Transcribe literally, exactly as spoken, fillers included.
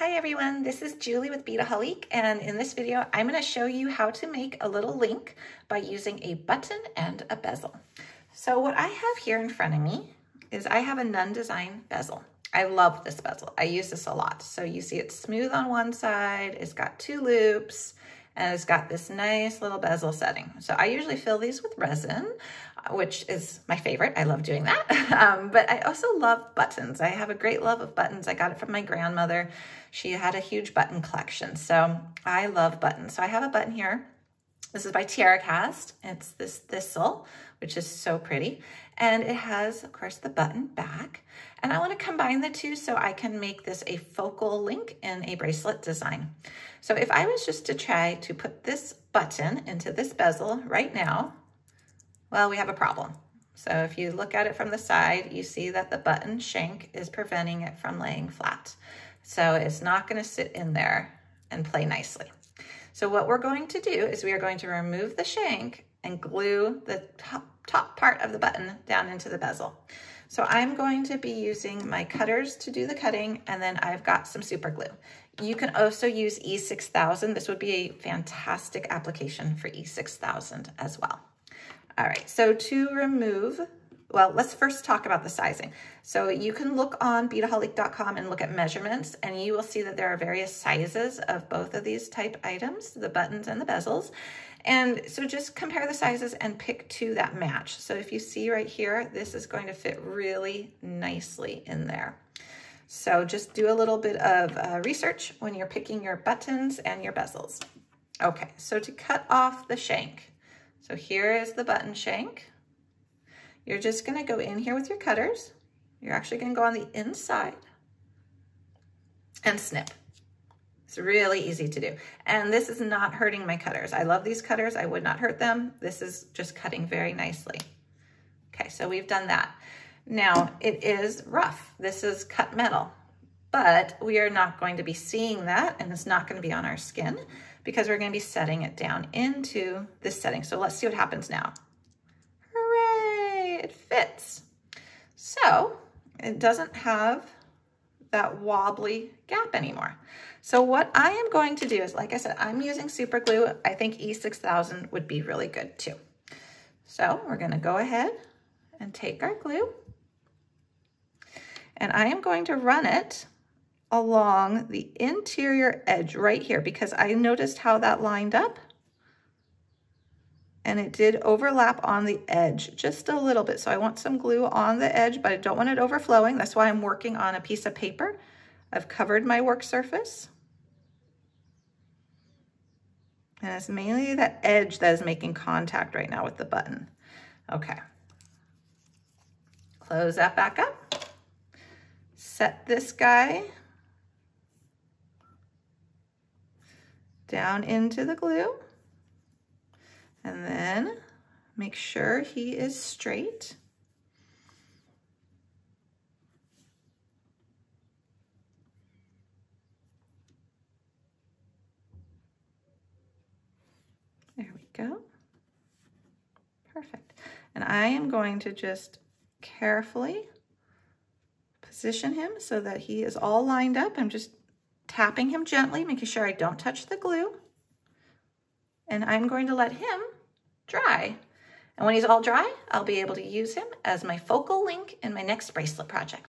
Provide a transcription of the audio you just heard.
Hi everyone, this is Julie with Beadaholique, and in this video I'm going to show you how to make a little link by using a button and a bezel. So what I have here in front of me is I have a Nun Design bezel. I love this bezel. I use this a lot. So you see it's smooth on one side, it's got two loops, and it's got this nice little bezel setting. So I usually fill these with resin, which is my favorite. I love doing that. Um, but I also love buttons. I have a great love of buttons. I got it from my grandmother. She had a huge button collection. So I love buttons. So I have a button here. This is by TierraCast. It's this thistle, which is so pretty. And it has, of course, the button back. And I want to combine the two so I can make this a focal link in a bracelet design. So if I was just to try to put this button into this bezel right now, well, we have a problem. So if you look at it from the side, you see that the button shank is preventing it from laying flat. So it's not going to sit in there and play nicely. So what we're going to do is we are going to remove the shank and glue the top, top part of the button down into the bezel. So I'm going to be using my cutters to do the cutting, and then I've got some super glue. You can also use E six thousand. This would be a fantastic application for E six thousand as well. All right, so to remove, well, let's first talk about the sizing. So you can look on Beadaholique dot com and look at measurements, and you will see that there are various sizes of both of these type items, the buttons and the bezels. And so just compare the sizes and pick two that match. So if you see right here, this is going to fit really nicely in there. So just do a little bit of uh, research when you're picking your buttons and your bezels. Okay, so to cut off the shank. So here is the button shank. You're just gonna go in here with your cutters. You're actually gonna go on the inside and snip. It's really easy to do. And this is not hurting my cutters. I love these cutters, I would not hurt them. This is just cutting very nicely. Okay, so we've done that. Now, it is rough. This is cut metal, but we are not going to be seeing that, and it's not gonna be on our skin because we're gonna be setting it down into this setting. So let's see what happens now. It fits. So it doesn't have that wobbly gap anymore. So what I am going to do is, like I said, I'm using super glue. I think E six thousand would be really good too. So we're going to go ahead and take our glue, and I am going to run it along the interior edge right here, because I noticed how that lined up. And it did overlap on the edge just a little bit. So I want some glue on the edge, but I don't want it overflowing. That's why I'm working on a piece of paper. I've covered my work surface. And it's mainly that edge that is making contact right now with the button. Okay. Close that back up. Set this guy down into the glue. And then make sure he is straight. There we go. Perfect. And I am going to just carefully position him so that he is all lined up. I'm just tapping him gently, making sure I don't touch the glue. And I'm going to let him dry. And when he's all dry, I'll be able to use him as my focal link in my next bracelet project.